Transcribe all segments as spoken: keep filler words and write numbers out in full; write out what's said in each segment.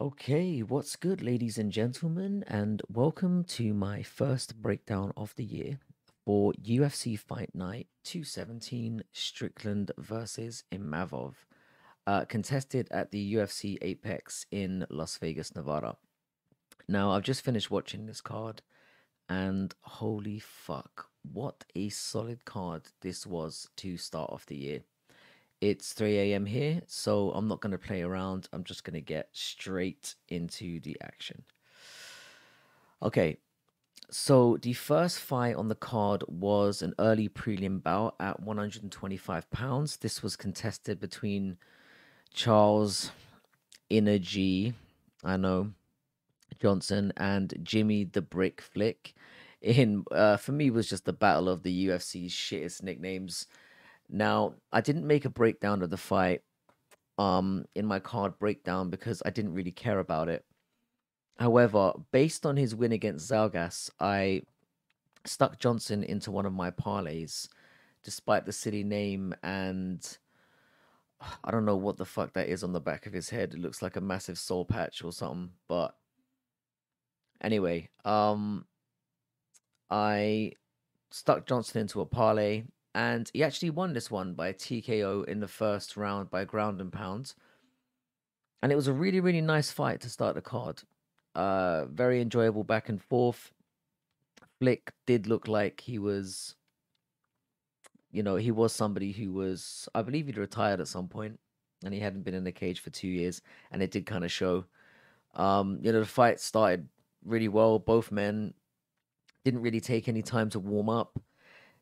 Okay, what's good, ladies and gentlemen, and welcome to my first breakdown of the year for U F C Fight Night two seventeen, Strickland versus Imavov, uh, contested at the U F C Apex in Las Vegas, Nevada. Now, I've just finished watching this card, and holy fuck, what a solid card this was to start off the year. It's three A M here, so I'm not going to play around. I'm just going to get straight into the action. Okay, so the first fight on the card was an early prelim bout at one hundred twenty-five pounds. This was contested between Charles Energy, I know, Johnson, and Jimmy the Brick Flick. In, uh, for me, was just the battle of the U F C's shittest nicknames. Now, I didn't make a breakdown of the fight um, in my card breakdown because I didn't really care about it. However, based on his win against Zalgas, I stuck Johnson into one of my parlays, despite the silly name and I don't know what the fuck that is on the back of his head. It looks like a massive soul patch or something. But anyway, um, I stuck Johnson into a parlay. And he actually won this one by T K O in the first round by ground and pound. And it was a really, really nice fight to start the card. Uh, very enjoyable back and forth. Flick did look like he was, you know, he was somebody who was, I believe he'd retired at some point, and he hadn't been in the cage for two years. And it did kind of show. Um, you know, the fight started really well. Both men didn't really take any time to warm up.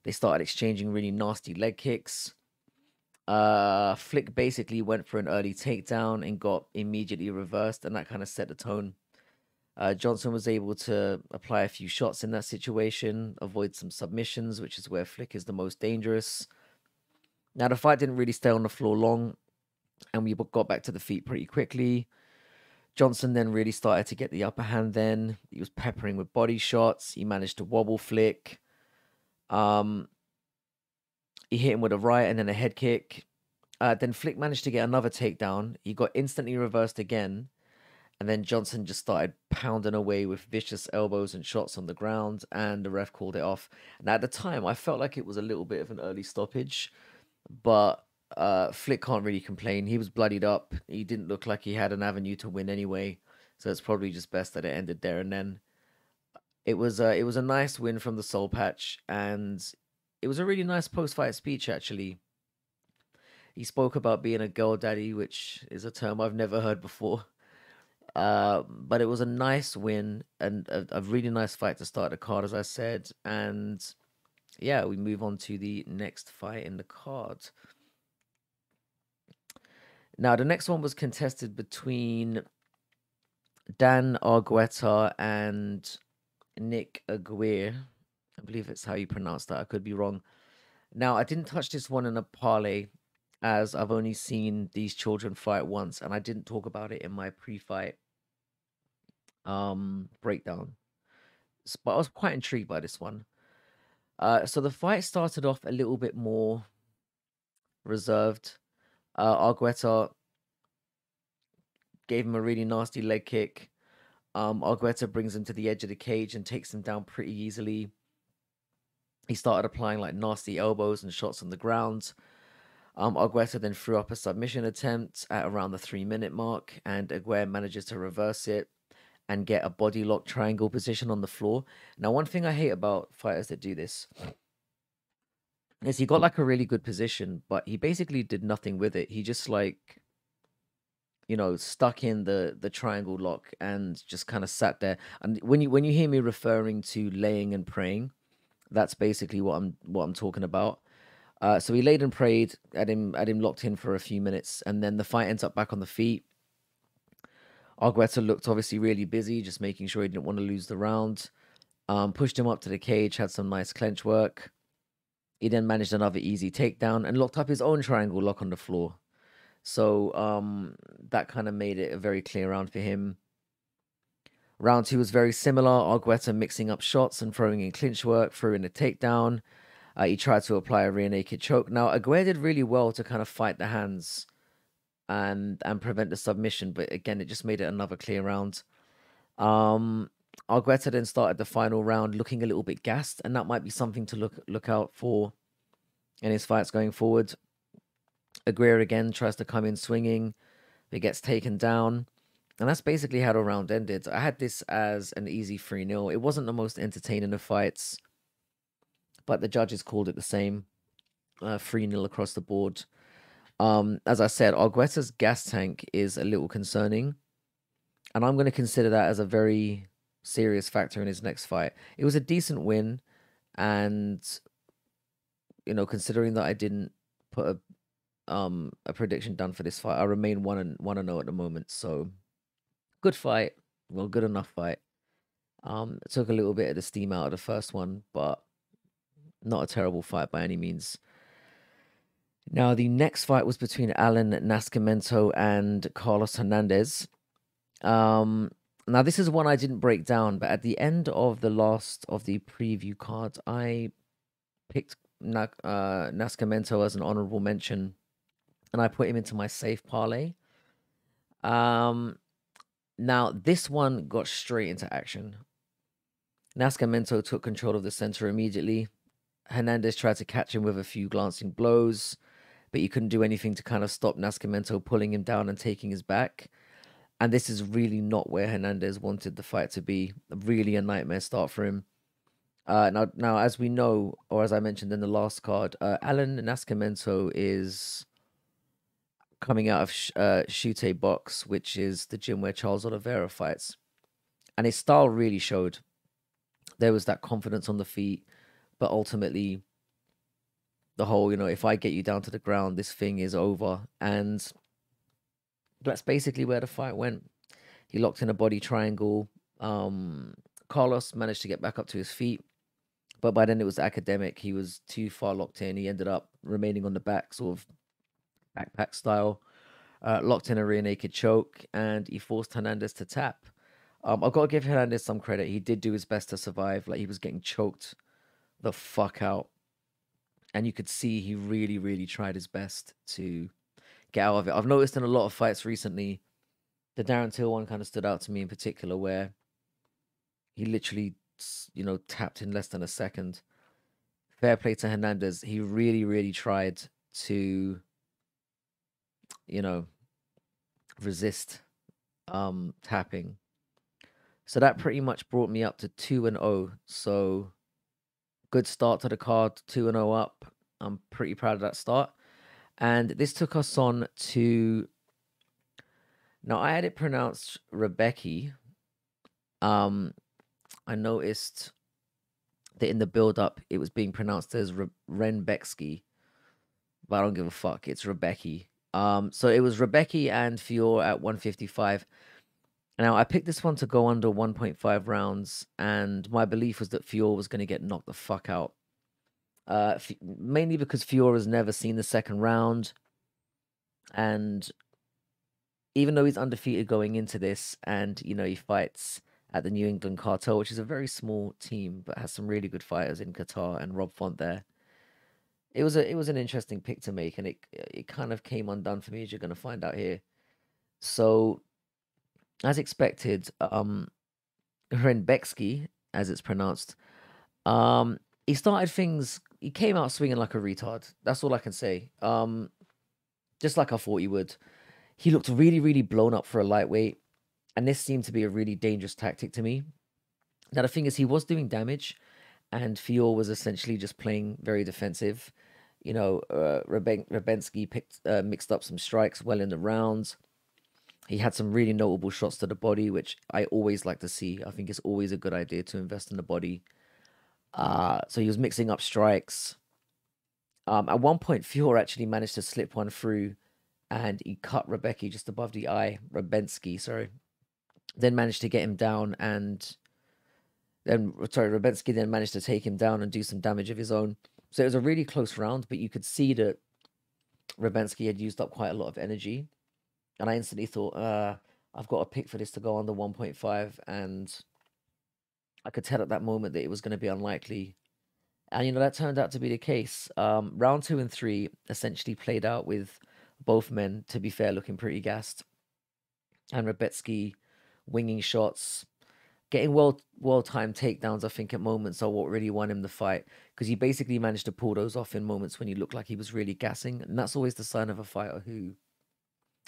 They started exchanging really nasty leg kicks. Uh, Flick basically went for an early takedown and got immediately reversed, and that kind of set the tone. Uh, Johnson was able to apply a few shots in that situation, avoid some submissions, which is where Flick is the most dangerous. Now, the fight didn't really stay on the floor long, and we got back to the feet pretty quickly. Johnson then really started to get the upper hand then. He was peppering with body shots. He managed to wobble Flick. Um, he hit him with a right and then a head kick. Uh, then Flick managed to get another takedown. He got instantly reversed again. And then Johnson just started pounding away with vicious elbows and shots on the ground. And the ref called it off. Now, at the time, I felt like it was a little bit of an early stoppage. But uh, Flick can't really complain. He was bloodied up. He didn't look like he had an avenue to win anyway. So it's probably just best that it ended there and then. It was, a, it was a nice win from the soul patch, and it was a really nice post-fight speech, actually. He spoke about being a girl daddy, which is a term I've never heard before. Uh, but it was a nice win, and a, a really nice fight to start the card, as I said. And, yeah, we move on to the next fight in the card. Now, the next one was contested between Dan Argueta and Nick Aguirre. I believe it's how you pronounce that. I could be wrong. Now, I didn't touch this one in a parlay, as I've only seen these children fight once, and I didn't talk about it in my pre-fight um, breakdown. But I was quite intrigued by this one. Uh, so the fight started off a little bit more reserved. Uh, Argueta gave him a really nasty leg kick. Um, Argueta brings him to the edge of the cage and takes him down pretty easily. He started applying like nasty elbows and shots on the ground. Um, Argueta then threw up a submission attempt at around the three minute mark, and Aguirre manages to reverse it and get a body lock triangle position on the floor. Now, one thing I hate about fighters that do this is he got like a really good position, but he basically did nothing with it. He just like, you know, stuck in the the triangle lock and just kind of sat there. And when you when you hear me referring to laying and praying, that's basically what I'm what I'm talking about. Uh, so he laid and prayed at him, at him locked in for a few minutes, and then the fight ends up back on the feet. Argueta looked obviously really busy, just making sure he didn't want to lose the round. Um, pushed him up to the cage, had some nice clench work. He then managed another easy takedown and locked up his own triangle lock on the floor. So um, that kind of made it a very clear round for him. Round two was very similar. Argueta mixing up shots and throwing in clinch work, threw in a takedown. Uh, he tried to apply a rear naked choke. Now, Aguirre did really well to kind of fight the hands and and prevent the submission. But again, it just made it another clear round. Um, Argueta then started the final round looking a little bit gassed, and that might be something to look look out for in his fights going forward. Aguirre again tries to come in swinging, but gets taken down. And that's basically how the round ended. I had this as an easy three nil. It wasn't the most entertaining of fights, but the judges called it the same. three nil uh, across the board. Um, as I said, Argueta's gas tank is a little concerning, and I'm going to consider that as a very serious factor in his next fight. It was a decent win, and, you know, considering that I didn't put a um a prediction down for this fight, I remain one and one and zero at the moment. So, good fight, well, good enough fight. Um, it took a little bit of the steam out of the first one, but not a terrible fight by any means. Now, the next fight was between Allan Nascimento and Carlos Hernandez. Um, now, this is one I didn't break down, but at the end of the last of the preview card, I picked Na uh, Nascimento as an honorable mention, and I put him into my safe parlay. Um, now, this one got straight into action. Nascimento took control of the center immediately. Hernandez tried to catch him with a few glancing blows, but he couldn't do anything to kind of stop Nascimento pulling him down and taking his back. And this is really not where Hernandez wanted the fight to be. Really a nightmare start for him. Uh, now, now, as we know, or as I mentioned in the last card, uh, Allan Nascimento is coming out of uh, Chute Boxe, which is the gym where Charles Oliveira fights. And his style really showed. There was that confidence on the feet, but ultimately, the whole, you know, if I get you down to the ground, this thing is over. And that's basically where the fight went. He locked in a body triangle. Um, Carlos managed to get back up to his feet, but by then it was academic. He was too far locked in. He ended up remaining on the back, sort of backpack style, uh, locked in a rear naked choke, and he forced Hernandez to tap. Um, I've got to give Hernandez some credit. He did do his best to survive. Like, he was getting choked the fuck out, and you could see he really really tried his best to get out of it. I've noticed in a lot of fights recently, the Darren Till one kind of stood out to me in particular, where he literally, you know, tapped in less than a second. Fair play to Hernandez. He really really tried to, you know, resist um tapping. So that pretty much brought me up to two and oh. So good start to the card, two and oh up. I'm pretty proud of that start. And this took us on to... Now, I had it pronounced Rebecki. Um, I noticed that in the build-up, it was being pronounced as Re Renbecksky. But I don't give a fuck. It's Rebecki. Um, so it was Rebecki and Fiora at one fifty-five. Now, I picked this one to go under one point five rounds, and my belief was that Fiora was going to get knocked the fuck out. Uh, mainly because Fiora's never seen the second round, and even though he's undefeated going into this, and, you know, he fights at the New England Cartel, which is a very small team, but has some really good fighters in Qatar and Rob Font there. It was a, it was an interesting pick to make, and it, it kind of came undone for me, as you're going to find out here. So... as expected, um, Renbecksky, as it's pronounced, um, he started things, he came out swinging like a retard. That's all I can say. Um, just like I thought he would. He looked really, really blown up for a lightweight, and this seemed to be a really dangerous tactic to me. Now, the thing is, he was doing damage, and Fior was essentially just playing very defensive. You know, uh, Reben Rebensky picked, uh, mixed up some strikes well in the rounds. He had some really notable shots to the body, which I always like to see. I think it's always a good idea to invest in the body. Uh, so he was mixing up strikes. Um, at one point, Fiora actually managed to slip one through, and he cut Rebecki just above the eye. Rebensky, sorry. Then managed to get him down, and then, sorry, Rebensky then managed to take him down and do some damage of his own. So it was a really close round, but you could see that Rebensky had used up quite a lot of energy. And I instantly thought, uh, I've got a pick for this to go under one point five. And I could tell at that moment that it was going to be unlikely. And, you know, that turned out to be the case. Um, round two and three essentially played out with both men, to be fair, looking pretty gassed. And Rebecki winging shots, getting well, well-timed takedowns, I think, at moments are what really won him the fight, because he basically managed to pull those off in moments when he looked like he was really gassing. And that's always the sign of a fighter who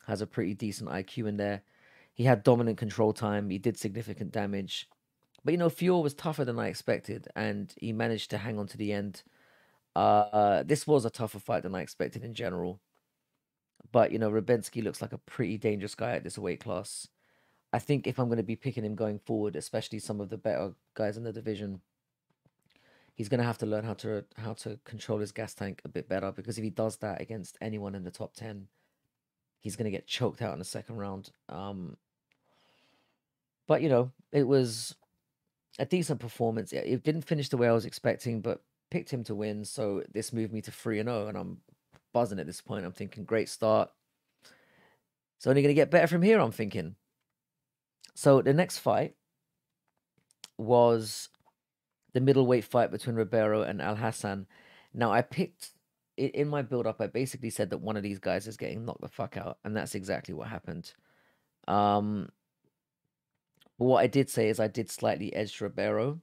has a pretty decent I Q in there. He had dominant control time. He did significant damage. But, you know, Fiora was tougher than I expected, and he managed to hang on to the end. Uh, uh, this was a tougher fight than I expected in general. But, you know, Rebecki looks like a pretty dangerous guy at this weight class. I think if I'm going to be picking him going forward, especially some of the better guys in the division, he's going to have to learn how to how to control his gas tank a bit better, because if he does that against anyone in the top ten, he's going to get choked out in the second round. Um, but, you know, it was a decent performance. It didn't finish the way I was expecting, but picked him to win, so this moved me to three and oh, and I'm buzzing at this point. I'm thinking, great start. It's only going to get better from here, I'm thinking. So the next fight was the middleweight fight between Ribeiro and Al Hassan. Now, I picked, in my build-up, I basically said that one of these guys is getting knocked the fuck out, and that's exactly what happened. Um, but what I did say is I did slightly edge Ribeiro,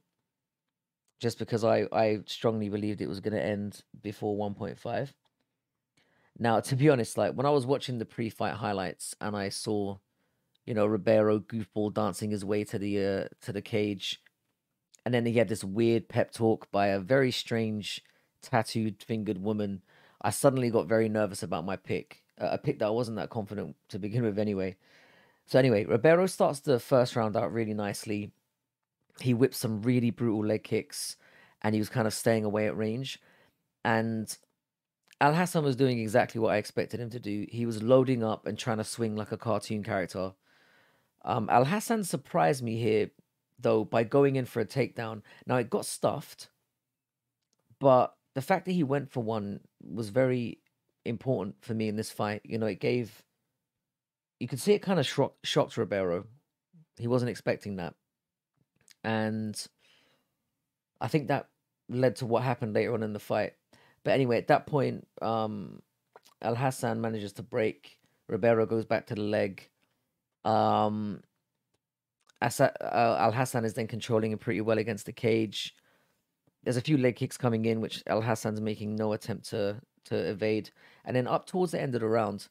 just because I, I strongly believed it was going to end before one point five. Now, to be honest, like, when I was watching the pre-fight highlights and I saw, you know, Ribeiro goofball dancing his way to the uh, to the cage, and then he had this weird pep talk by a very strange tattooed fingered woman, I suddenly got very nervous about my pick, uh, a pick that I wasn't that confident to begin with anyway. So anyway, Ribeiro starts the first round out really nicely. He whipped some really brutal leg kicks, and he was kind of staying away at range. And Al Hassan was doing exactly what I expected him to do. He was loading up and trying to swing like a cartoon character. Um, Al Hassan surprised me here, though, by going in for a takedown. Now, it got stuffed, but the fact that he went for one was very important for me in this fight. You know, it gave... You could see it kind of shock, shocked Ribeiro. He wasn't expecting that. And I think that led to what happened later on in the fight. But anyway, at that point, um, Al Hassan manages to break. Ribeiro goes back to the leg. Um, Asa, uh, Al Hassan is then controlling him pretty well against the cage. There's a few leg kicks coming in, which Al Hassan's making no attempt to, to evade. And then up towards the end of the round,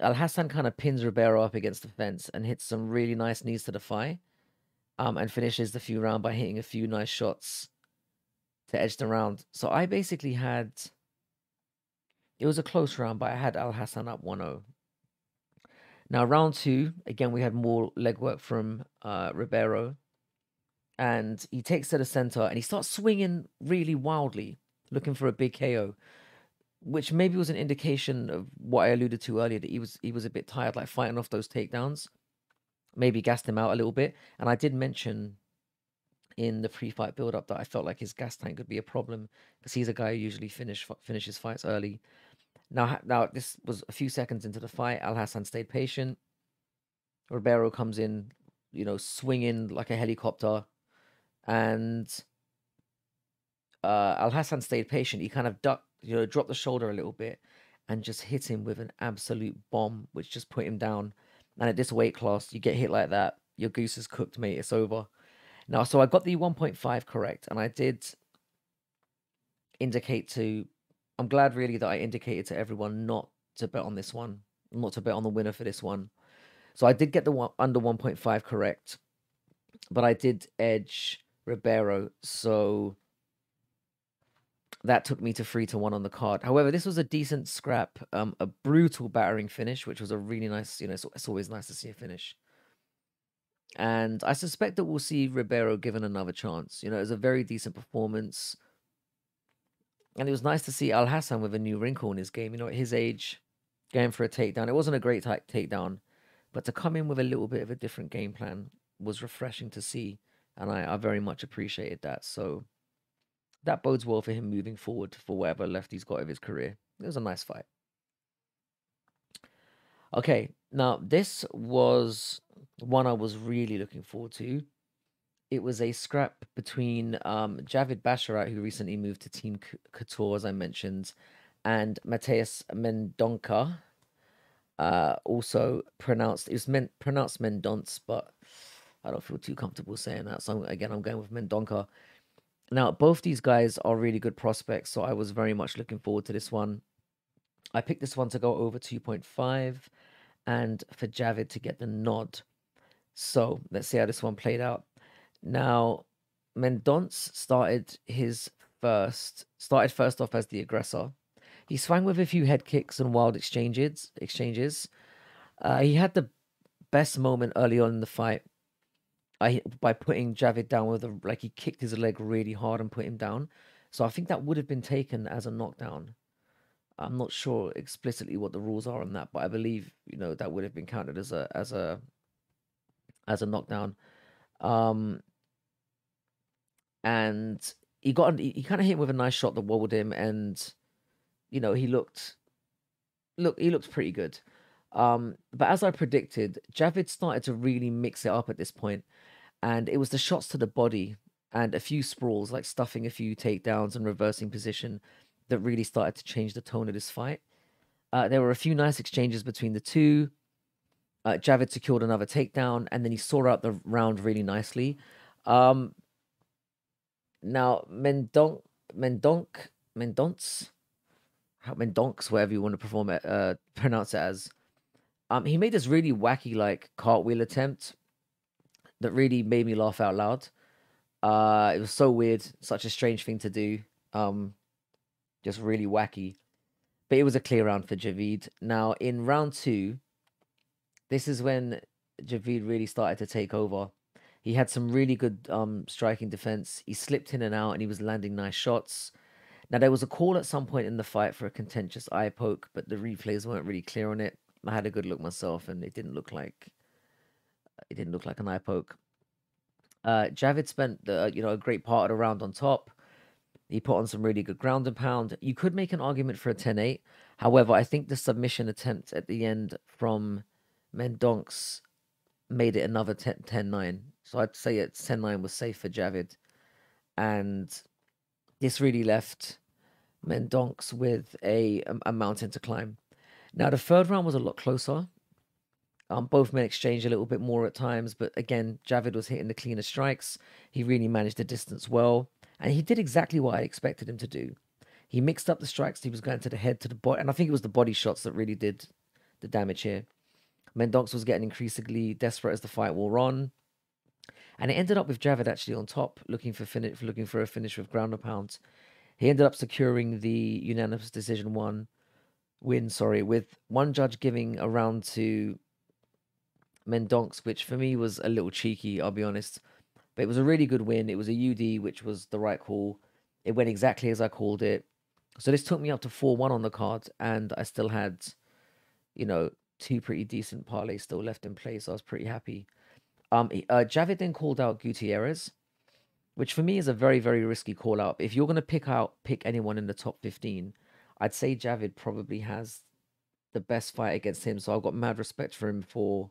Al Hassan kind of pins Ribeiro up against the fence and hits some really nice knees to the thigh, um, and finishes the few round by hitting a few nice shots to edge the round. So I basically had... It was a close round, but I had Al Hassan up one oh. Now, round two, again, we had more legwork from uh, Ribeiro. And he takes to the center, and he starts swinging really wildly, looking for a big K O, which maybe was an indication of what I alluded to earlier, that he was he was a bit tired, like fighting off those takedowns. Maybe gassed him out a little bit. And I did mention in the pre-fight build-up that I felt like his gas tank could be a problem, because he's a guy who usually finish, finishes fights early. Now, now, this was a few seconds into the fight. Al Hassan stayed patient. Ribeiro comes in, you know, swinging like a helicopter. And uh, Al Hassan stayed patient. He kind of ducked, you know, dropped the shoulder a little bit and just hit him with an absolute bomb, which just put him down. And at this weight class, you get hit like that, your goose is cooked, mate. It's over. Now, so I got the one point five correct. And I did indicate to... I'm glad, really, that I indicated to everyone not to bet on this one, not to bet on the winner for this one. So I did get the one, under one point five correct, but I did edge Ribeiro, so that took me to three to one on the card. However, this was a decent scrap, um, a brutal battering finish, which was a really nice, you know, it's, it's always nice to see a finish. And I suspect that we'll see Ribeiro given another chance. You know, it was a very decent performance. And it was nice to see Al Hassan with a new wrinkle in his game. You know, at his age, going for a takedown. It wasn't a great takedown, but to come in with a little bit of a different game plan was refreshing to see. And I, I very much appreciated that. So that bodes well for him moving forward for whatever left he's got of his career. It was a nice fight. Okay, now this was one I was really looking forward to. It was a scrap between um, Javid Basharat, who recently moved to Team Couture, as I mentioned, and Mateus Mendonça, uh, also pronounced, it was meant pronounced Mendonça, but I don't feel too comfortable saying that. So again, I'm going with Mendonça. Now, both these guys are really good prospects, so I was very much looking forward to this one. I picked this one to go over two point five and for Javid to get the nod. So let's see how this one played out. Now, Mendonça started his first, started first off as the aggressor. He swung with a few head kicks and wild exchanges. Exchanges. Uh, he had the best moment early on in the fight I, by putting Javid down with a, like he kicked his leg really hard and put him down. So I think that would have been taken as a knockdown. I'm not sure explicitly what the rules are on that, but I believe, you know, that would have been counted as a as a as a knockdown. Um, and he got he, he kind of hit him with a nice shot that wobbled him, and you know he looked look he looked pretty good. Um, but as I predicted, Javid started to really mix it up at this point, and it was the shots to the body and a few sprawls, like stuffing a few takedowns and reversing position, that really started to change the tone of this fight. Uh, there were a few nice exchanges between the two. Uh, Javid secured another takedown, and then he saw out the round really nicely. Um, now, Mendonça, Mendonça, Mendonça, Mendonça, whatever you want to perform it, uh, pronounce it as, um, he made this really wacky, like, cartwheel attempt that really made me laugh out loud. Uh, it was so weird, such a strange thing to do. Um, Just really wacky. But it was a clear round for Javid. Now, in round two, this is when Javid really started to take over. He had some really good um, striking defense. He slipped in and out, and he was landing nice shots. Now, there was a call at some point in the fight for a contentious eye poke, but the replays weren't really clear on it. I had a good look myself, and it didn't look like it didn't look like an eye poke. Uh, Javid spent the you know a great part of the round on top. He put on some really good ground and pound. You could make an argument for a ten eight. However, I think the submission attempt at the end from Mendonça made it another ten nine. So I'd say it's ten nine was safe for Javid. And this really left Mendonça with a, a mountain to climb. Now, the third round was a lot closer. Um, both men exchanged a little bit more at times. But again, Javid was hitting the cleaner strikes. He really managed the distance well. And he did exactly what I expected him to do. He mixed up the strikes. He was going to the head, to the body. And I think it was the body shots that really did the damage here. Mendonça was getting increasingly desperate as the fight wore on. And it ended up with Javid actually on top, looking for, finish, looking for a finish with ground and pound. He ended up securing the unanimous decision one win, sorry, with one judge giving a round to Mendonça, which for me was a little cheeky, I'll be honest. But it was a really good win. It was a U D, which was the right call. It went exactly as I called it. So this took me up to four one on the card, and I still had, you know, two pretty decent parlays still left in play, so I was pretty happy. Um, uh, Javid then called out Gutierrez, which for me is a very, very risky call-out. If you're going to pick out pick anyone in the top fifteen, I'd say Javid probably has the best fight against him, so I've got mad respect for him for...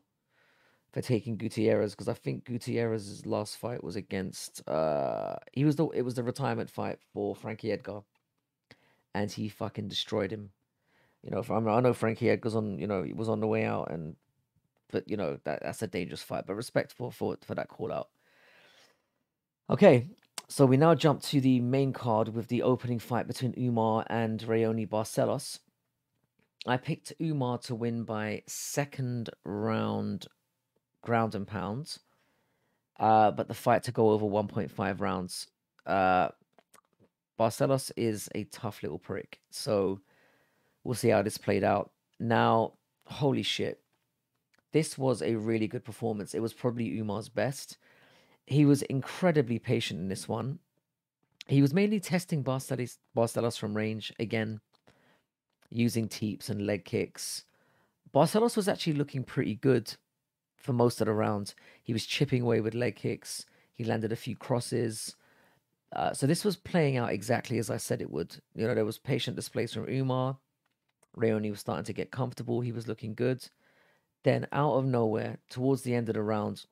for taking Gutierrez, because I think Gutierrez's last fight was against uh he was the it was the retirement fight for Frankie Edgar, and he fucking destroyed him. You know, from, I know Frankie Edgar's on you know he was on the way out, and but you know that that's a dangerous fight. But respect for for, for that call out. Okay, so we now jump to the main card with the opening fight between Umar and Raoni Barcelos. I picked Umar to win by second round ground and pounds, uh, but the fight to go over one point five rounds. Uh, Barcelos is a tough little prick, so we'll see how this played out. Now, holy shit, this was a really good performance. It was probably Umar's best. He was incredibly patient in this one. He was mainly testing Barcelos, Barcelos from range, again, using teeps and leg kicks. Barcelos was actually looking pretty good for most of the round. He was chipping away with leg kicks. He landed a few crosses. Uh, so this was playing out exactly as I said it would. You know, there was patient displays from Umar. Raoni was starting to get comfortable. He was looking good. Then out of nowhere, towards the end of the round,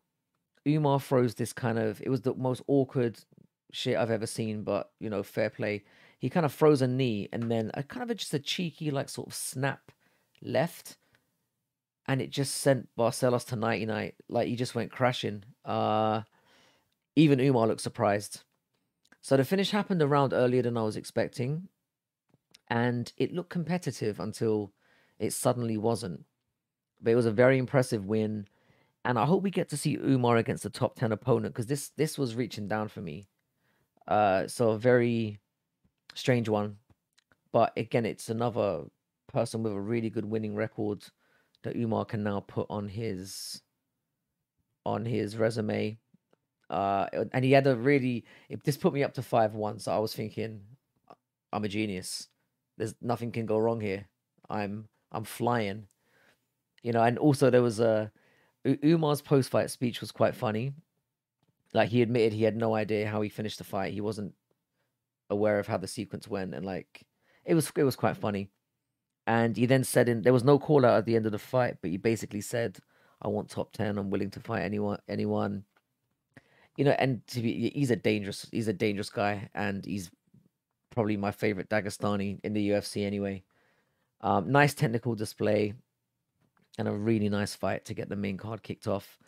Umar throws this kind of... It was the most awkward shit I've ever seen, but, you know, fair play. He kind of throws a knee and then a kind of a, just a cheeky, like, sort of snap left. and it just sent Barcelos to ninety-nine. Like, he just went crashing. Uh, even Umar looked surprised. So the finish happened a round earlier than I was expecting, and it looked competitive until it suddenly wasn't. But it was a very impressive win, and I hope we get to see Umar against a top ten opponent, because this this was reaching down for me. Uh, so a very strange one, but again, it's another person with a really good winning record that Umar can now put on his on his resume. Uh, and he had a really, it, this put me up to five one, so I was thinking, I'm a genius. There's nothing can go wrong here. I'm I'm flying. You know, and also there was a, Umar's post-fight speech was quite funny. Like, he admitted he had no idea how he finished the fight. He wasn't aware of how the sequence went, and like, it was it was quite funny. And he then said, in there was no call out at the end of the fight, but he basically said, I want top ten, I'm willing to fight anyone anyone. You know, and to be, he's a dangerous he's a dangerous guy, and he's probably my favorite Dagestani in the U F C anyway. Um, nice technical display and a really nice fight to get the main card kicked off.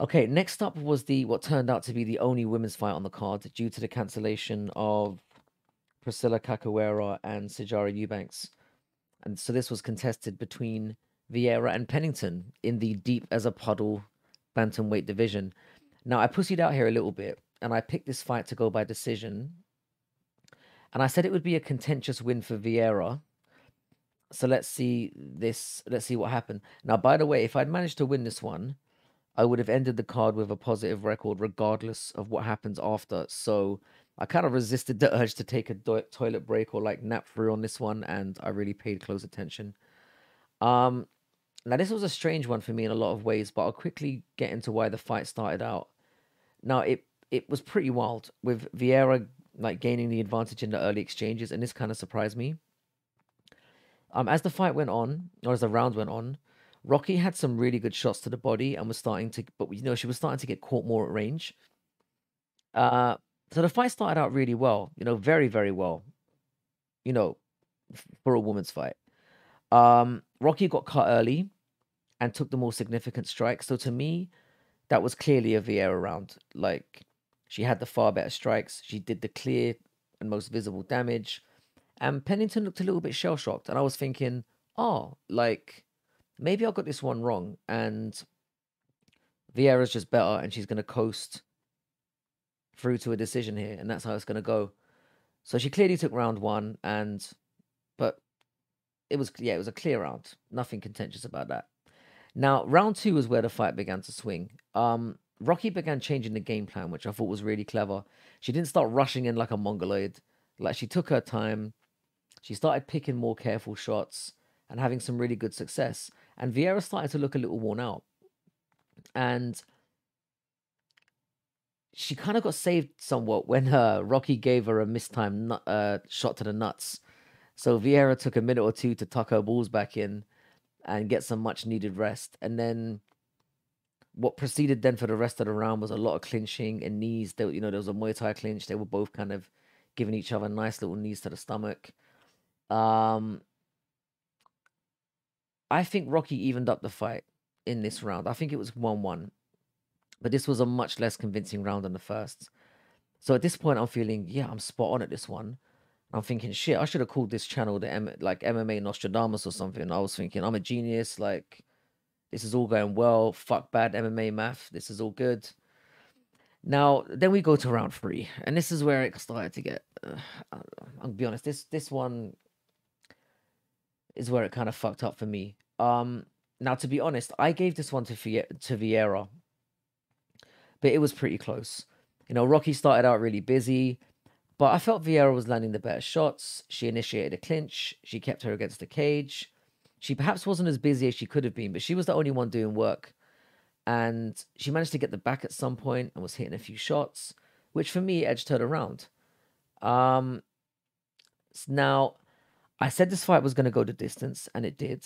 Okay, next up was the what turned out to be the only women's fight on the card due to the cancellation of Priscilla Capoeira and Sajara Eubanks. And so this was contested between Vieira and Pennington in the deep as a puddle bantamweight division. Now, I pussied out here a little bit, and I picked this fight to go by decision. And I said it would be a contentious win for Vieira. So let's see this. Let's see what happened. Now, by the way, if I'd managed to win this one, I would have ended the card with a positive record regardless of what happens after. So I kind of resisted the urge to take a toilet break or like nap through on this one, and I really paid close attention. Um, now, this was a strange one for me in a lot of ways, but I'll quickly get into why the fight started out. Now, it, it was pretty wild, with Vieira like gaining the advantage in the early exchanges, and this kind of surprised me. Um, as the fight went on, or as the rounds went on, Rocky had some really good shots to the body and was starting to, but you know, she was starting to get caught more at range. Uh, so the fight started out really well, you know, very, very well, you know, for a woman's fight. Um, Rocky got cut early and took the more significant strike. So to me, that was clearly a Vieira round. Like, she had the far better strikes. She did the clear and most visible damage. And Pennington looked a little bit shell-shocked. And I was thinking, oh, like, maybe I got this one wrong. And Vieira's just better, and she's going to coast through to a decision here. And that's how it's going to go. So she clearly took round one. and But it was, yeah, it was a clear round. Nothing contentious about that. Now, round two was where the fight began to swing. Um, Rocky began changing the game plan, which I thought was really clever. She didn't start rushing in like a mongoloid. Like, she took her time. She started picking more careful shots and having some really good success. And Vieira started to look a little worn out. And she kind of got saved somewhat when uh, Rocky gave her a mistimed nut, uh, shot to the nuts. So Vieira took a minute or two to tuck her balls back in and get some much-needed rest. And then what proceeded then for the rest of the round was a lot of clinching and knees. They, you know, there was a Muay Thai clinch. They were both kind of giving each other nice little knees to the stomach. Um, I think Rocky evened up the fight in this round. I think it was one one. But this was a much less convincing round than the first. So at this point, I'm feeling, yeah, I'm spot on at this one. I'm thinking, shit, I should have called this channel the M like M M A Nostradamus or something. I was thinking, I'm a genius. Like, this is all going well. Fuck bad M M A math. This is all good. Now, then we go to round three, and this is where it started to get, uh, I'll, I'll be honest, this this one is where it kind of fucked up for me. Um, now, to be honest, I gave this one to, to Vieira, but it was pretty close. You know, Rocky started out really busy, but I felt Vieira was landing the better shots. She initiated a clinch. She kept her against the cage. She perhaps wasn't as busy as she could have been, but she was the only one doing work. And she managed to get the back at some point and was hitting a few shots, which for me edged her around. Um, now, I said this fight was going to go the distance, and it did.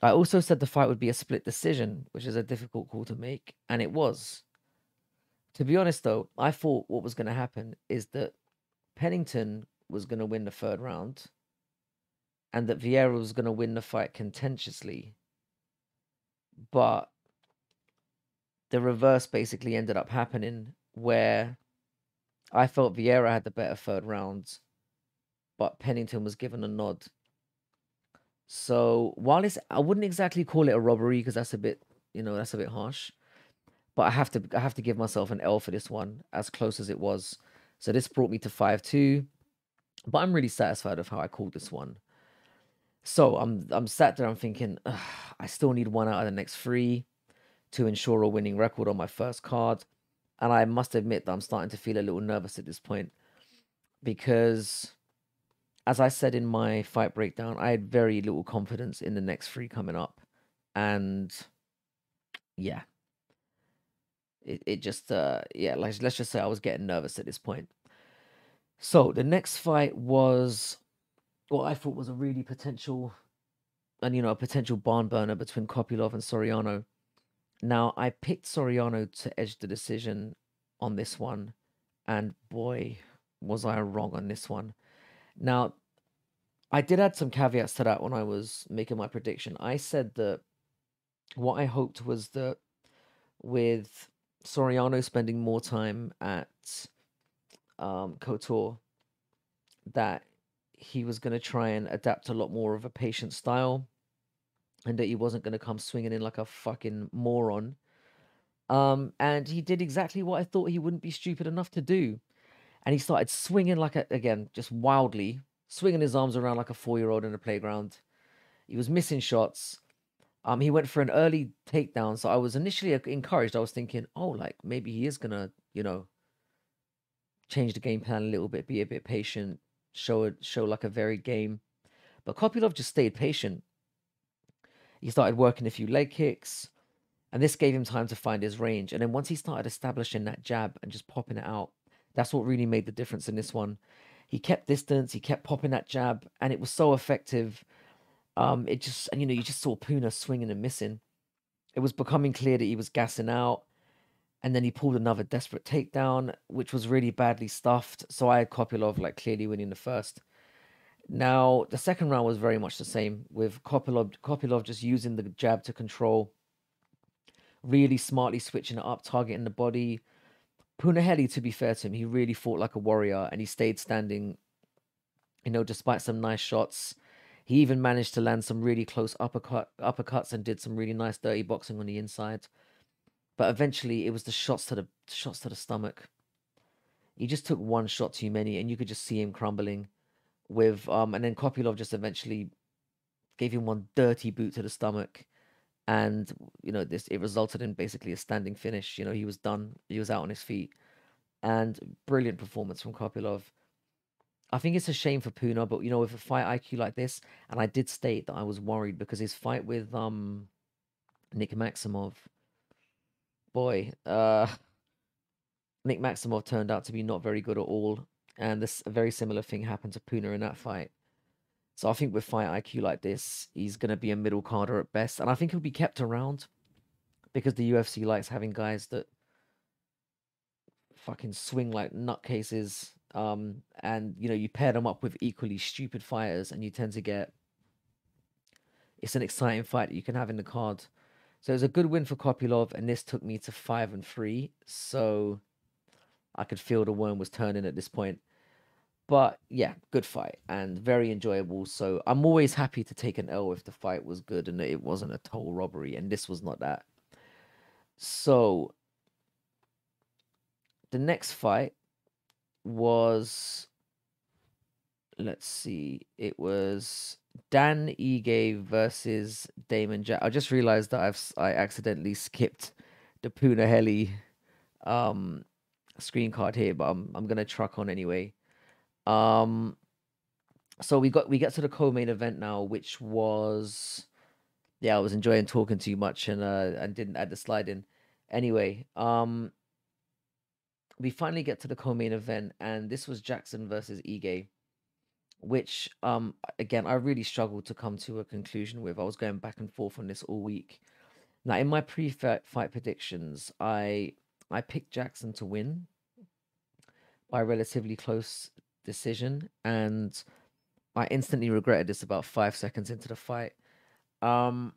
I also said the fight would be a split decision, which is a difficult call to make, and it was. To be honest, though, I thought what was going to happen is that Pennington was going to win the third round and that Vieira was going to win the fight contentiously. But the reverse basically ended up happening, where I felt Vieira had the better third round, but Pennington was given a nod. So while it's, I wouldn't exactly call it a robbery, because that's a bit, you know, that's a bit harsh. But I have to, I have to give myself an L for this one, as close as it was. So this brought me to five two, but I'm really satisfied with how I called this one. So I'm, I'm sat there, I'm thinking, I still need one out of the next three to ensure a winning record on my first card. And I must admit that I'm starting to feel a little nervous at this point, because as I said in my fight breakdown, I had very little confidence in the next three coming up. And yeah, it, it just, uh, yeah, like, let's just say I was getting nervous at this point. So the next fight was what I thought was a really potential, and you know, a potential barn burner between Kopylov and Soriano. Now, I picked Soriano to edge the decision on this one, and boy, was I wrong on this one. Now, I did add some caveats to that when I was making my prediction. I said that what I hoped was that with Soriano spending more time at um, Couture, that he was going to try and adapt a lot more of a patient style, and that he wasn't going to come swinging in like a fucking moron. Um, and he did exactly what I thought he wouldn't be stupid enough to do. And he started swinging like, a, again, just wildly, swinging his arms around like a four-year-old in a playground. He was missing shots. Um, he went for an early takedown, so I was initially encouraged. I was thinking, oh, like, maybe he is going to, you know, change the game plan a little bit, be a bit patient, show, a, show like a varied game. But Kopylov just stayed patient. He started working a few leg kicks, and this gave him time to find his range. And then once he started establishing that jab and just popping it out, that's what really made the difference in this one. He kept distance, he kept popping that jab, and it was so effective. Um, it just, and you know, you just saw Puna swinging and missing. It was becoming clear that he was gassing out, and then he pulled another desperate takedown, which was really badly stuffed. So I had Kopylov like clearly winning the first. Now, the second round was very much the same, with Kopylov, Kopylov just using the jab to control, really smartly switching it up, targeting the body. Punaheli, to be fair to him, he really fought like a warrior, and he stayed standing, you know, despite some nice shots. He even managed to land some really close uppercut, uppercuts and did some really nice dirty boxing on the inside. But eventually, it was the shots to the, shots to the stomach. He just took one shot too many, and you could just see him crumbling. With um and then Kopylov just eventually gave him one dirty boot to the stomach, and you know, this it resulted in basically a standing finish. You know, he was done, he was out on his feet, and brilliant performance from Kopylov. I think it's a shame for Puna, but you know, with a fight I Q like this, and I did state that I was worried because his fight with um Nick Maximov, boy, uh Nick Maximov turned out to be not very good at all. And this a very similar thing happened to Puna in that fight. So I think with fight I Q like this, he's going to be a middle carder at best. And I think he'll be kept around because the U F C likes having guys that fucking swing like nutcases. Um, and, you know, you pair them up with equally stupid fighters and you tend to get... It's an exciting fight that you can have in the card. So it was a good win for Kopylov, and this took me to five and three. So... I could feel the worm was turning at this point. But yeah, good fight and very enjoyable. So I'm always happy to take an L if the fight was good and it wasn't a total robbery. And this was not that. So the next fight was, let's see, it was Dan Ige versus Damon Jack. I just realized that I've I accidentally skipped the Punaheli um screen card here, but I'm I'm gonna truck on anyway. Um, so we got we get to the co-main event now, which was, yeah, I was enjoying talking too much and uh and didn't add the slide in. Anyway, um, we finally get to the co-main event, and this was Jackson versus Ige, which um again I really struggled to come to a conclusion with. I was going back and forth on this all week. Now in my pre-fight predictions, I. I picked Jackson to win by a relatively close decision, and I instantly regretted this about five seconds into the fight. Um,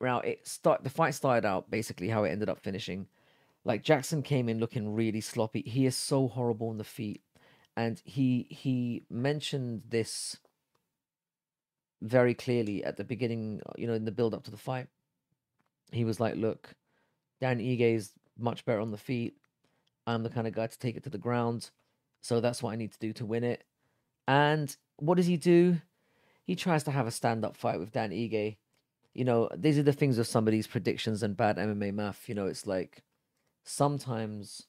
now it start the fight started out basically how it ended up finishing. Like, Jackson came in looking really sloppy. He is so horrible on the feet, and he he mentioned this very clearly at the beginning. You know, in the build up to the fight, he was like, "Look, Dan Ige is much better on the feet. I'm the kind of guy to take it to the ground, so that's what I need to do to win it." And what does he do? He tries to have a stand-up fight with Dan Ige. You know, these are the things of somebody's predictions and bad M M A math. You know, it's like sometimes,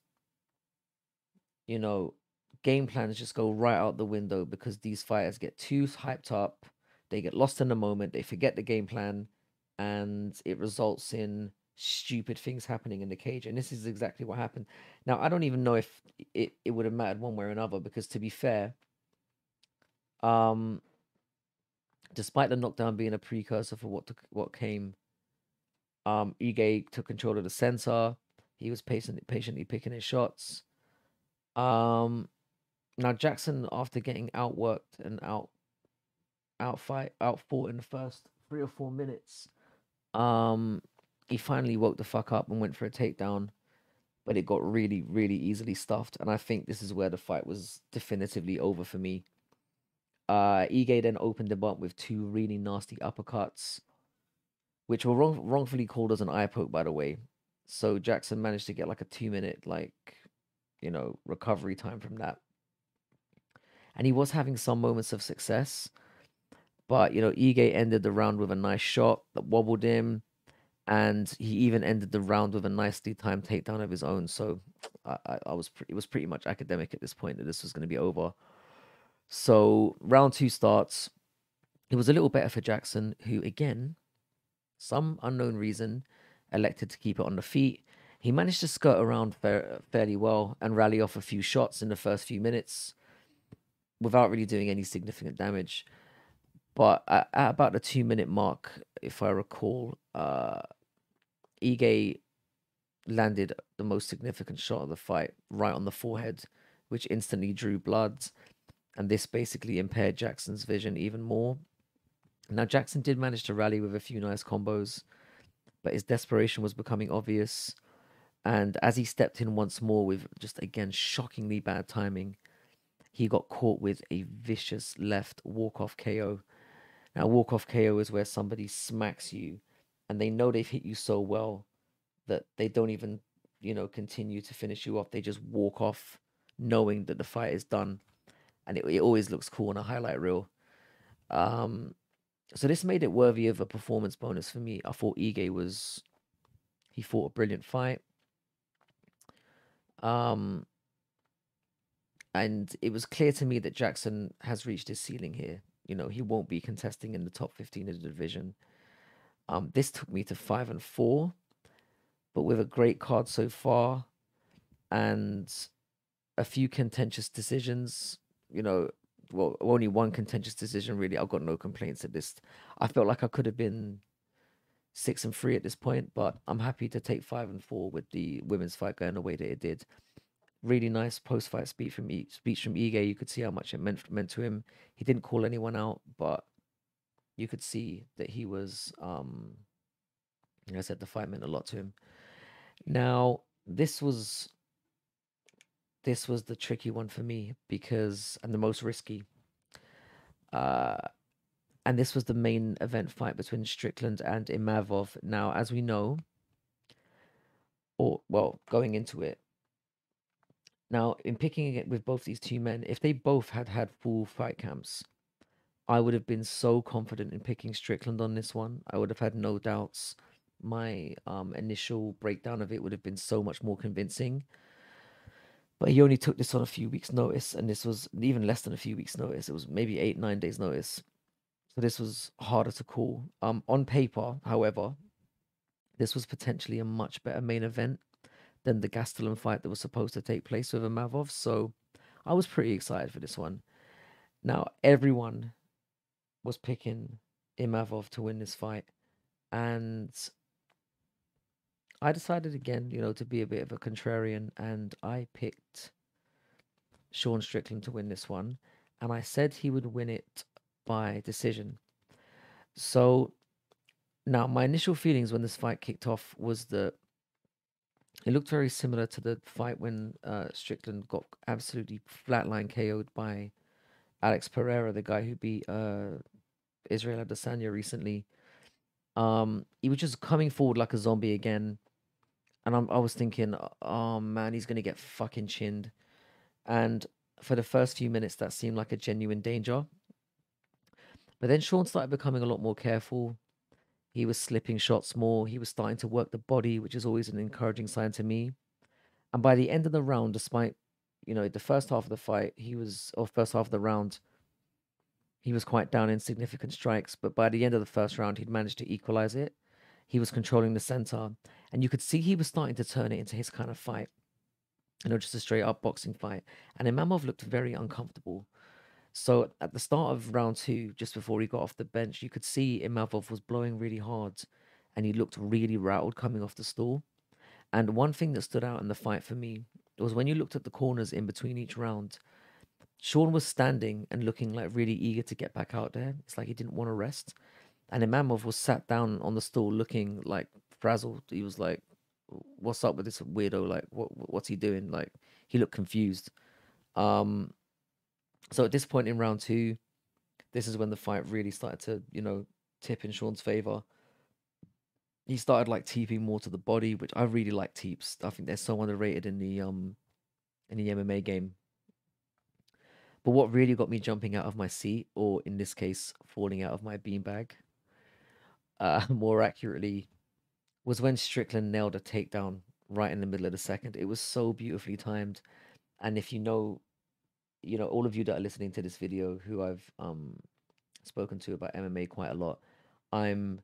you know, game plans just go right out the window because these fighters get too hyped up. They get lost in the moment. They forget the game plan, and it results in stupid things happening in the cage. And this is exactly what happened. Now, I don't even know if it, it would have mattered one way or another because, to be fair, um, despite the knockdown being a precursor for what to, what came, um, Ige took control of the center. He was patient, patiently picking his shots. Um, now, Jackson, after getting outworked and out, outfight, outfought in the first three or four minutes, um, he finally woke the fuck up and went for a takedown, but it got really, really easily stuffed. And I think this is where the fight was definitively over for me. Uh, Ige then opened him up with two really nasty uppercuts, which were wrong wrongfully called as an eye poke, by the way. So Jackson managed to get like a two-minute, like, you know, recovery time from that. And he was having some moments of success. But, you know, Ige ended the round with a nice shot that wobbled him. And he even ended the round with a nicely timed takedown of his own. So I, I, I was it was pretty much academic at this point that this was going to be over. So round two starts. It was a little better for Jackson, who, again, some unknown reason, elected to keep it on the feet. He managed to skirt around fa fairly well and rally off a few shots in the first few minutes without really doing any significant damage. But at, at about the two-minute mark, if I recall, uh, Ige landed the most significant shot of the fight right on the forehead, which instantly drew blood. And this basically impaired Jackson's vision even more. Now, Jackson did manage to rally with a few nice combos, but his desperation was becoming obvious. And as he stepped in once more with just, again, shockingly bad timing, he got caught with a vicious left walk-off K O. Now, walk-off K O is where somebody smacks you, and they know they've hit you so well that they don't even, you know, continue to finish you off. They just walk off knowing that the fight is done. And it, it always looks cool on a highlight reel. Um... So this made it worthy of a performance bonus for me. I thought Ige was, he fought a brilliant fight. Um, and it was clear to me that Jackson has reached his ceiling here. You know, he won't be contesting in the top fifteen of the division. Um, this took me to five and four, but with a great card so far and a few contentious decisions, you know, well, only one contentious decision, really. I've got no complaints at this. I felt like I could have been six and three at this point, but I'm happy to take five and four with the women's fight going the way that it did. Really nice post-fight speech from e speech from Ige. You could see how much it meant meant to him. He didn't call anyone out, but you could see that he was, um, like I said, the fight meant a lot to him. Now, this was... This was the tricky one for me because, and the most risky. Uh, and this was the main event fight between Strickland and Imavov. Now, as we know, or, well, going into it, now, in picking it with both these two men, if they both had had full fight camps, I would have been so confident in picking Strickland on this one. I would have had no doubts. My um, initial breakdown of it would have been so much more convincing. But he only took this on a few weeks' notice, and this was even less than a few weeks' notice. It was maybe eight, nine days' notice. So this was harder to call. Um, on paper, however, this was potentially a much better main event than the Gastelum fight that was supposed to take place with Imavov. So I was pretty excited for this one. Now, everyone was picking Imavov to win this fight. And I decided again, you know, to be a bit of a contrarian, and I picked Sean Strickland to win this one. And I said he would win it by decision. So now my initial feelings when this fight kicked off was that it looked very similar to the fight when uh, Strickland got absolutely flatline K O'd by Alex Pereira, the guy who beat uh, Israel Adesanya recently. Um, he was just coming forward like a zombie again. And I'm, I was thinking, oh man, he's going to get fucking chinned. And for the first few minutes, that seemed like a genuine danger. But then Sean started becoming a lot more careful. He was slipping shots more. He was starting to work the body, which is always an encouraging sign to me. And by the end of the round, despite, you know, the first half of the fight, he was, or first half of the round, he was quite down in significant strikes. But by the end of the first round, he'd managed to equalize it. He was controlling the center. And you could see he was starting to turn it into his kind of fight. You know, just a straight up boxing fight. And Imavov looked very uncomfortable. So at the start of round two, just before he got off the bench, you could see Imavov was blowing really hard and he looked really rattled coming off the stool. And one thing that stood out in the fight for me was when you looked at the corners in between each round, Sean was standing and looking like really eager to get back out there. It's like he didn't want to rest. And Imavov was sat down on the stool looking like frazzled. He was like, what's up with this weirdo? Like, what, what's he doing? Like, he looked confused. Um... So at this point in round two, this is when the fight really started to, you know, tip in Sean's favor. He started like teeping more to the body, which I really like teeps. I think they're so underrated in the um in the M M A game. But what really got me jumping out of my seat, or in this case, falling out of my beanbag, uh, more accurately, was when Strickland nailed a takedown right in the middle of the second. It was so beautifully timed, and if you know. You know, all of you that are listening to this video who I've um, spoken to about M M A quite a lot, I'm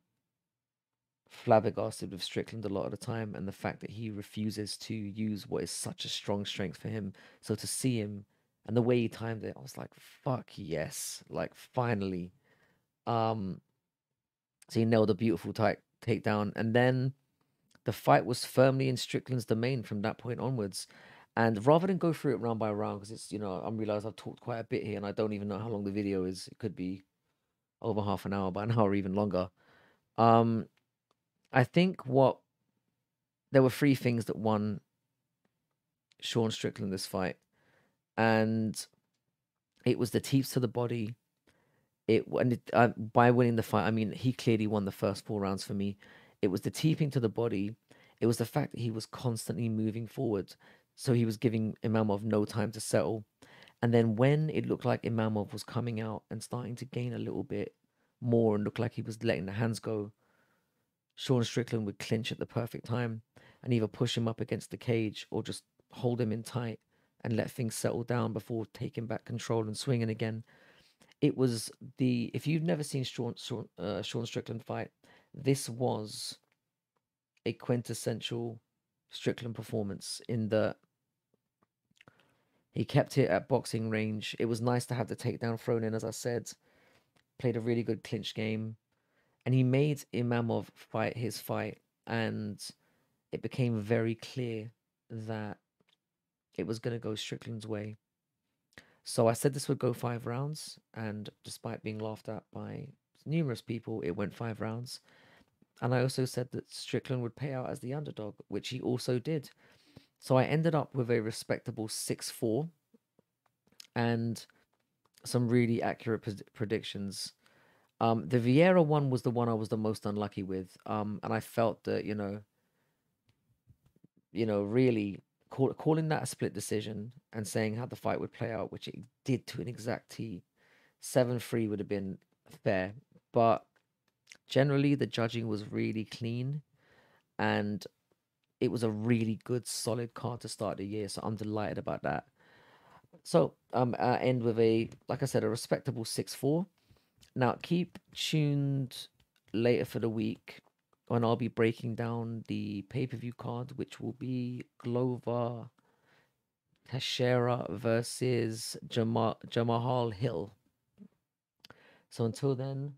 flabbergasted with Strickland a lot of the time and the fact that he refuses to use what is such a strong strength for him. So to see him and the way he timed it, I was like, fuck yes, like finally. Um, so he nailed a beautiful takedown. And then the fight was firmly in Strickland's domain from that point onwards. And rather than go through it round by round, because it's, you know, I'm realised I've talked quite a bit here and I don't even know how long the video is. It could be over half an hour, by an hour or even longer. Um, I think what... There were three things that won Sean Strickland this fight. And it was the teeps to the body. It, and it uh, by winning the fight, I mean, he clearly won the first four rounds for me. It was the teeping to the body. It was the fact that he was constantly moving forward. So he was giving Imavov no time to settle. And then when it looked like Imavov was coming out and starting to gain a little bit more and looked like he was letting the hands go, Sean Strickland would clinch at the perfect time and either push him up against the cage or just hold him in tight and let things settle down before taking back control and swinging again. It was the... If you've never seen Sean, Sean, uh, Sean Strickland fight, this was a quintessential Strickland performance in the... He kept it at boxing range. It was nice to have the takedown thrown in, as I said. Played a really good clinch game. And he made Imavov fight his fight. And it became very clear that it was going to go Strickland's way. So I said this would go five rounds. And despite being laughed at by numerous people, it went five rounds. And I also said that Strickland would pay out as the underdog, which he also did. So I ended up with a respectable six four and some really accurate pred predictions. Um, the Vieira one was the one I was the most unlucky with. Um, and I felt that, you know, you know, really call calling that a split decision and saying how the fight would play out, which it did to an exact T, seven three would have been fair. But generally, the judging was really clean and... It was a really good, solid card to start the year, so I'm delighted about that. So um, I end with a, like I said, a respectable six four. Now keep tuned later for the week when I'll be breaking down the pay-per-view card, which will be Glover Teixeira versus Jama Jamahal Hill. So until then.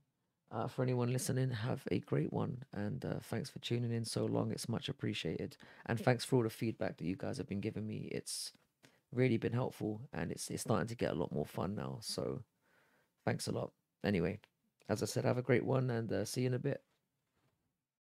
Uh, for anyone listening, have a great one. And uh, thanks for tuning in so long. It's much appreciated. And thanks for all the feedback that you guys have been giving me. It's really been helpful. And it's, it's starting to get a lot more fun now. So thanks a lot. anyway, as I said, have a great one and uh, see you in a bit.